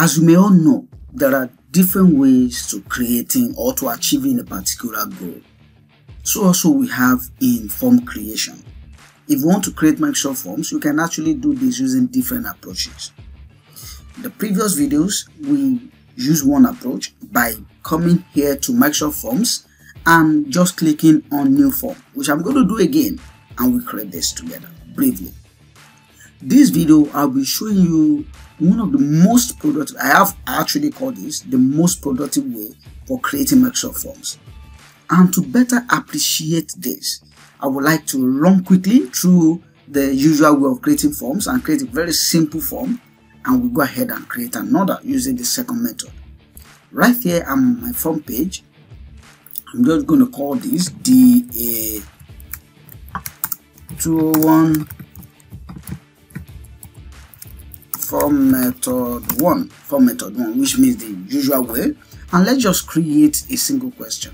As you may all know, there are different ways to creating or to achieving a particular goal. So also we have in form creation. If you want to create Microsoft Forms, you can actually do this using different approaches. In the previous videos, we used one approach by coming here to Microsoft Forms and just clicking on new form, which I'm going to do again, and we create this together briefly. This video, I'll be showing you one of the most productive, I have actually called this the most productive way for creating Microsoft Forms. And to better appreciate this, I would like to run quickly through the usual way of creating forms and create a very simple form, and we'll go ahead and create another using the second method. Right here on my form page, I'm just going to call this DA201 form method one, which means the usual way, and let's just create a single question.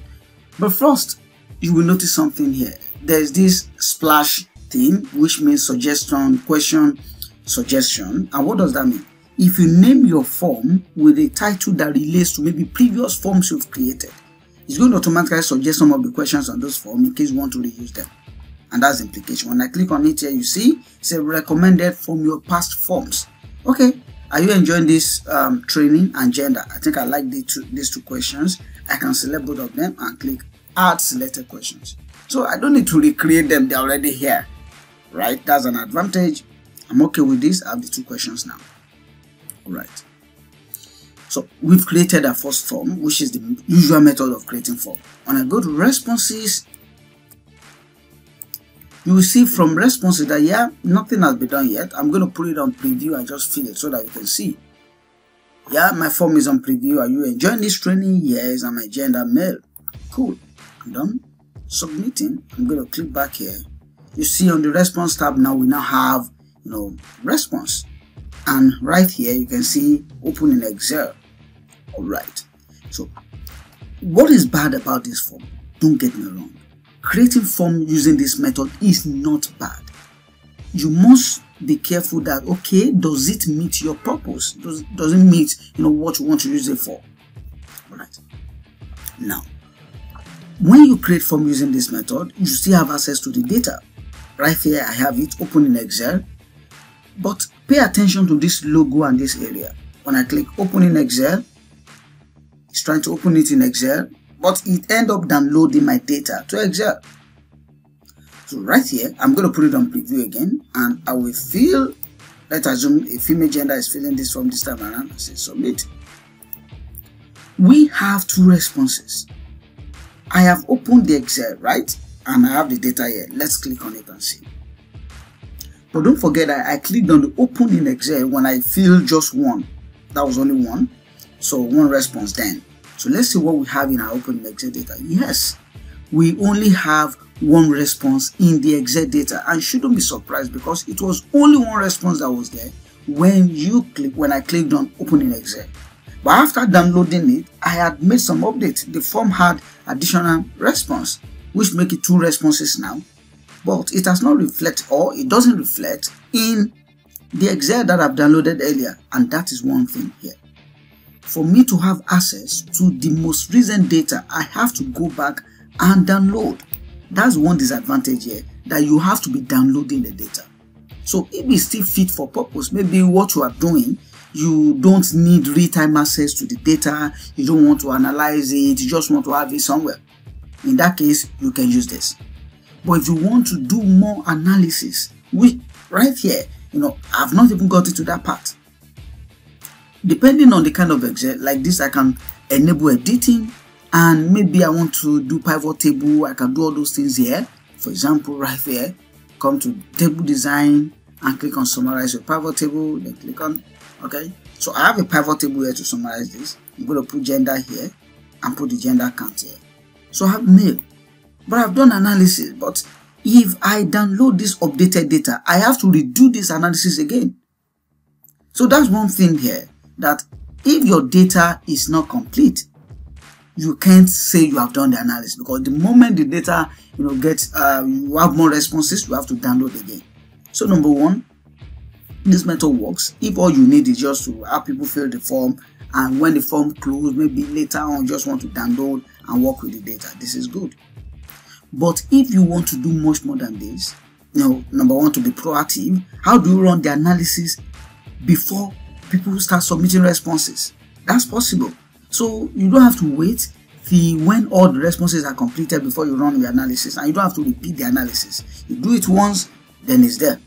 But first, you will notice something here. There's this splash thing, which means suggestion, question, suggestion. And what does that mean? If you name your form with a title that relates to maybe previous forms you've created, it's going to automatically suggest some of the questions on those forms in case you want to reuse them. And that's the implication. When I click on it here, you see it's a recommended from your past forms. Okay, are you enjoying this training and gender? I think I like these two questions. I can select both of them and click add selected questions. So I don't need to recreate them, they're already here, right? That's an advantage. I'm okay with this. I have the two questions now. All right, so we've created our first form, which is the usual method of creating form. When I go to responses, you will see from responses that yeah, nothing has been done yet. I'm going to put it on preview and just fill it so that you can see. Yeah, my form is on preview. Are you enjoying this training? Yes, I'm a gender male. Cool. I'm done submitting. I'm going to click back here. You see on the response tab now, we now have, you know, response. And right here, you can see open in Excel. All right. So what is bad about this form? Don't get me wrong. Creating form using this method is not bad. You must be careful that, okay, does it meet your purpose? Does it meet, you know, what you want to use it for? All right. Now, when you create form using this method, you still have access to the data. Right here, I have it open in Excel. But pay attention to this logo and this area. When I click open in Excel, it's trying to open it in Excel, but it ends up downloading my data to Excel. So right here, I'm going to put it on preview again, and I will fill, let's assume a female gender is filling this form this time around. I say submit. We have two responses. I have opened the Excel, right? And I have the data here. Let's click on it and see. But don't forget that I clicked on the open in Excel when I filled just one. That was only one. So one response then. So let's see what we have in our open in Excel data. Yes, we only have one response in the Excel data, and shouldn't be surprised because it was only one response that was there when I clicked on open in Excel. But after downloading it, I had made some updates. The form had additional response, which make it two responses now, but it does not reflect, or it doesn't reflect in the Excel that I've downloaded earlier. And that is one thing here. For me to have access to the most recent data, I have to go back and download. That's one disadvantage here, that you have to be downloading the data. So it is still fit for purpose. Maybe what you are doing, you don't need real-time access to the data, you don't want to analyze it, you just want to have it somewhere. In that case, you can use this. But if you want to do more analysis, right here, you know, I've not even gotten to that part. Depending on the kind of Excel, like this, I can enable editing, and maybe I want to do pivot table. I can do all those things here. For example, right here, come to table design and click on summarize your pivot table, then click on, okay. So I have a pivot table here to summarize this. I'm going to put gender here and put the gender count here. So I have male, but I've done analysis. But if I download this updated data, I have to redo this analysis again. So that's one thing here, that if your data is not complete, you can't say you have done the analysis, because the moment the data, you know, gets you have more responses, you have to download again. So number one, this method works if all you need is just to have people fill the form, and when the form closes, maybe later on just want to download and work with the data. This is good. But if you want to do much more than this, number one, to be proactive, how do you run the analysis before people start submitting responses? That's possible. So you don't have to wait when all the responses are completed before you run the analysis, and you don't have to repeat the analysis. You do it once, then it's there.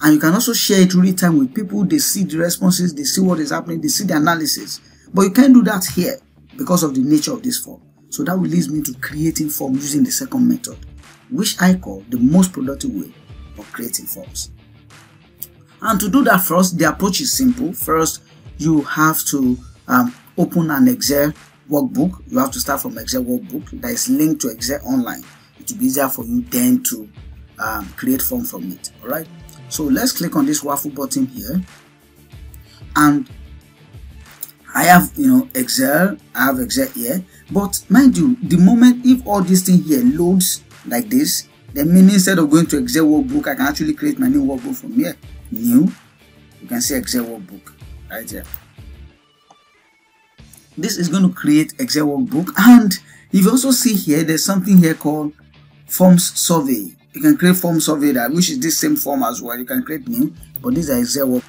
And you can also share it real time with people. They see the responses, they see what is happening, they see the analysis. But you can't do that here because of the nature of this form. So that will lead me to creating forms using the second method, which I call the most productive way of creating forms. And to do that first, the approach is simple. First, you have to open an Excel workbook. You have to start from Excel workbook that is linked to Excel online. It will be easier for you then to create form from it. All right. So let's click on this waffle button here, and I have Excel. I have Excel here, but mind you, the moment if all this thing here loads like this, then meaning instead of going to Excel workbook, I can actually create my new workbook from here. New, you can see Excel workbook right here. This is going to create Excel workbook, and you also see here there's something here called forms survey. You can create form survey, that which is this same form as well. You can create new, but these are Excel workbook.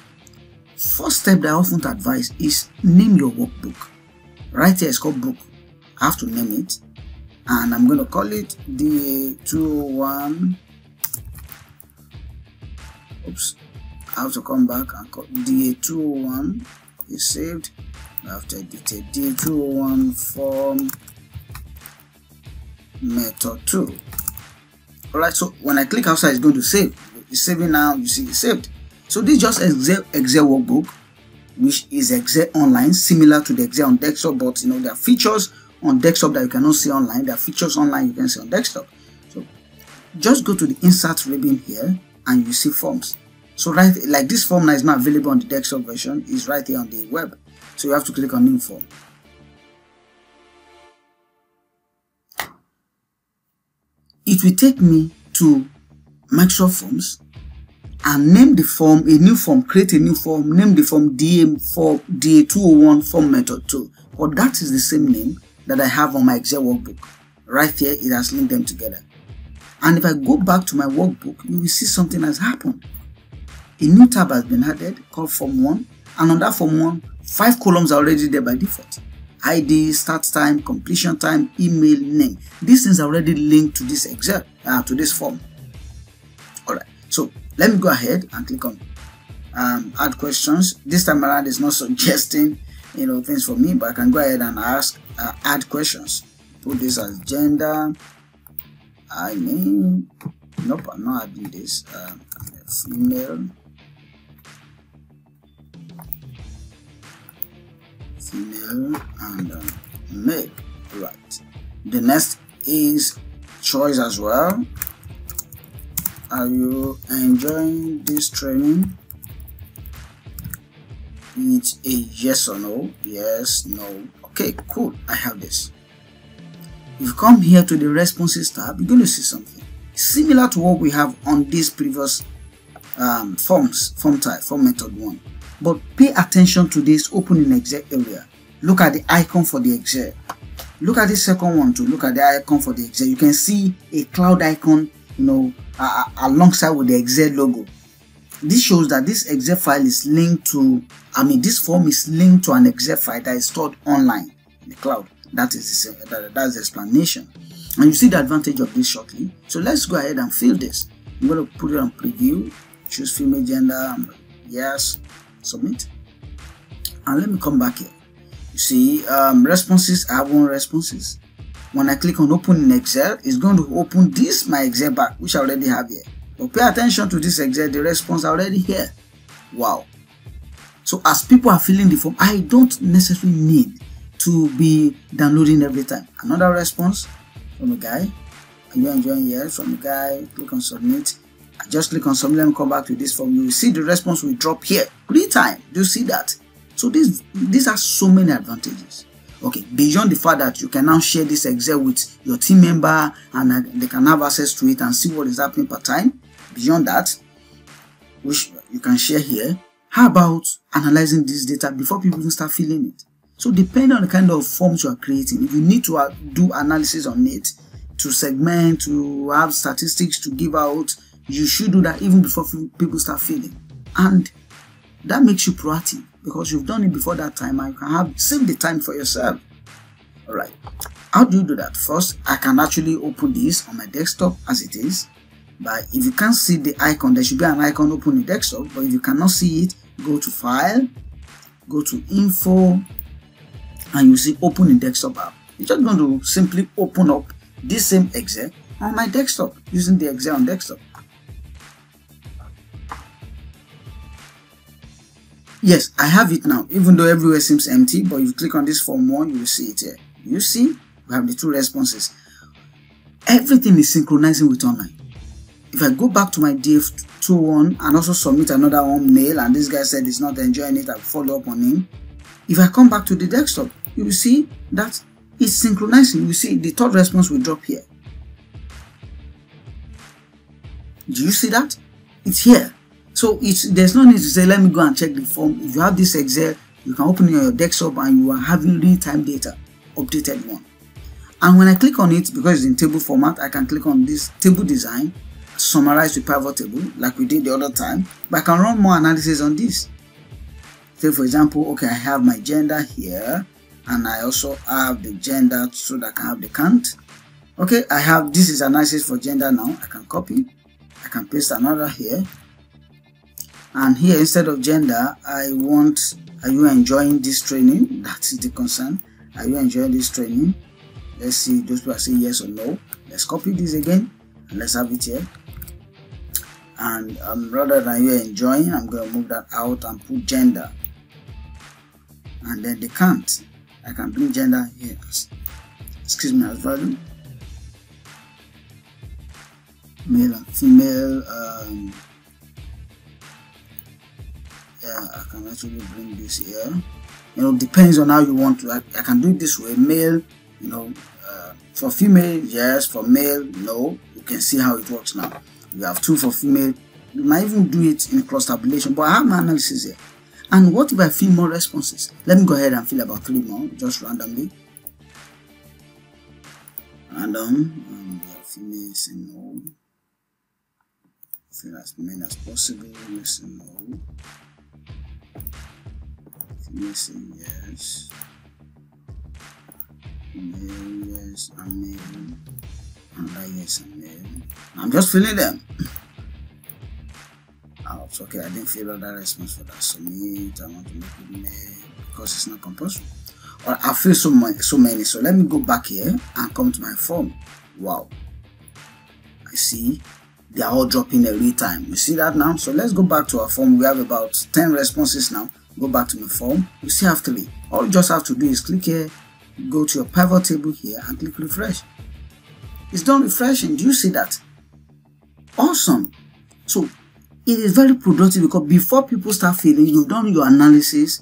First step that I often advise is name your workbook. Right here it's called book. I have to name it, and I'm going to call it the 201. Oops, I have to come back and call the 201 is saved. After edited the 201 form method 2. Alright, so when I click outside, it's going to save. It's saving now. You see, it's saved. So this is just Excel workbook, which is Excel online, similar to the Excel on desktop. But there are features on desktop that you cannot see online. There are features online you can see on desktop. So just go to the insert ribbon here, and you see forms. So right, like this form now is not available on the desktop version. It's right here on the web. So you have to click on new form. It will take me to Microsoft Forms and name the form, a new form, create a new form, name the form DA201 form method 2. But that is the same name that I have on my Excel workbook. Right here, it has linked them together. And if I go back to my workbook, you will see something has happened. A new tab has been added called Form 1. And on that Form 1, 5 columns are already there by default. ID, start time, completion time, email, name. These things are already linked to this Excel, to this form. Alright, so let me go ahead and click on add questions. This time around it's not suggesting things for me, but I can go ahead and ask add questions. Put this as gender. I mean, nope, I'm not adding this. Female. Female and male. Right, the next is choice as well. Are you enjoying this training? It's a yes or no. Yes, no. Okay, cool. I have this. If you come here to the responses tab, you're going to see something similar to what we have on these previous form method 1. But pay attention to this open in Excel area. Look at the icon for the Excel. Look at the second one too. Look at the icon for the Excel. You can see a cloud icon, alongside with the Excel logo. This shows that this Excel file is linked to, this form is linked to an Excel file that is stored online in the cloud. That is that's the explanation. And you see the advantage of this shortly. So let's go ahead and fill this. I'm going to put it on preview. Choose female gender. Yes. Submit, and let me come back here. You see responses. I have one responses. When I click on open in Excel, it's going to open this my Excel back, which I already have here. But pay attention to this Excel, the response already here. Wow. So as people are filling the form, I don't necessarily need to be downloading every time. Another response from a guy. Are you enjoying? Here from a guy. Click on submit. I just click on submit. Let me come back to this form. You will see the response will drop here. Real time. Do you see that? So these are so many advantages. Okay, beyond the fact that you can now share this Excel with your team member and they can have access to it and see what is happening per time. Beyond that, which you can share here. How about analyzing this data before people even start filling it? So depending on the kind of forms you are creating, if you need to do analysis on it, to segment, to have statistics to give out, you should do that even before people start filling. And that makes you proactive because you've done it before that time and you can save the time for yourself. Alright, how do you do that? First, I can actually open this on my desktop as it is. But if you can't see the icon, there should be an icon open in desktop, but if you cannot see it, go to File, go to Info, and you see Open in Desktop app. You're just going to simply open up this same Excel on my desktop using the Excel on desktop. Yes, I have it now, even though everywhere seems empty, but if you click on this form one, you will see it here. You see, we have the two responses. Everything is synchronizing with online. If I go back to my DF2 one and also submit another one mail, and this guy said he's not enjoying it, I'll follow up on him. If I come back to the desktop, you will see that it's synchronizing. You will see the third response will drop here. Do you see that? It's here. So there's no need to say, let me go and check the form. If you have this Excel, you can open it on your desktop and you are having real-time data, updated one. And when I click on it, because it's in table format, I can click on this table design, summarize the pivot table like we did the other time, but I can run more analysis on this. So for example, okay, I have my gender here and I also have the gender so that I can have the count. Okay, I have this is analysis for gender now. I can copy, I can paste another here, and here instead of gender I want, are you enjoying this training? That's the concern. Are you enjoying this training? Let's see, those people say yes or no. Let's copy this again and let's have it here. And rather than you're enjoying, I'm going to move that out and put gender, and then the count. I can bring gender here as value, male and female. Yeah, I can actually bring this here. You know, depends on how you want to. I can do it this way. Male, you know, for female, yes. For male, no. You can see how it works now. We have two for female. You might even do it in cross tabulation, but I have my analysis here. And what if I fill more responses? Let me go ahead and fill about 3 more, just randomly. Random. Female, say no. Fill as many as possible. Let's say no. Female, say yes. Female, yes, and male. Yes, I'm just filling them. Oh, it's okay, I didn't fill out that response for that submit. I want to make it male because it's not compulsory. Or I feel so many. So let me go back here and come to my form. Wow, I see they are all dropping every time. You see that now? So let's go back to our form. We have about 10 responses now. Go back to my form. You see, after me, all you just have to do is click here, go to your pivot table here, and click refresh. It's done refreshing. Do you see that? Awesome. So it is very productive because before people start filling, you've done your analysis,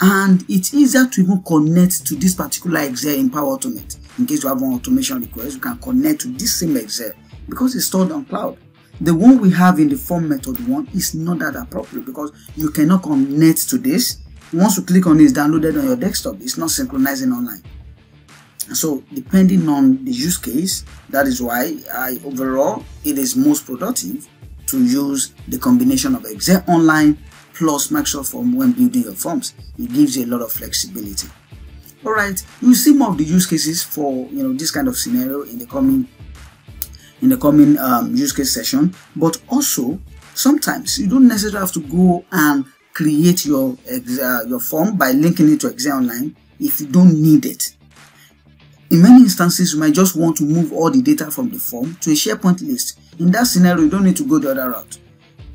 and it's easier to even connect to this particular Excel in Power Automate. In case you have an automation request, you can connect to this same Excel because it's stored on cloud. The one we have in the form method one is not that appropriate because you cannot connect to this. Once you click on it, it's downloaded on your desktop. It's not synchronizing online. So depending on the use case, that is why overall it is most productive to use the combination of Excel Online plus Microsoft Forms when building your forms. It gives you a lot of flexibility. All right, you will see more of the use cases for this kind of scenario in the coming use case session. But also sometimes you don't necessarily have to go and create your form by linking it to Excel Online if you don't need it. In many instances, you might just want to move all the data from the form to a SharePoint list. In that scenario, you don't need to go the other route.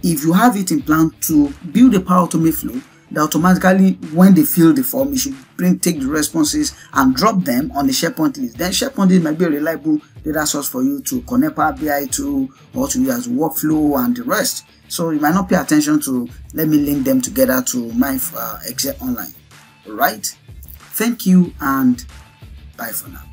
If you have it in plan to build a Power Automate flow that automatically, when they fill the form, you should take the responses and drop them on the SharePoint list. Then SharePoint list might be a reliable data source for you to connect Power BI to or to use as workflow and the rest. So you might not pay attention to, let me link them together to my Excel Online. All right? Thank you and bye for now.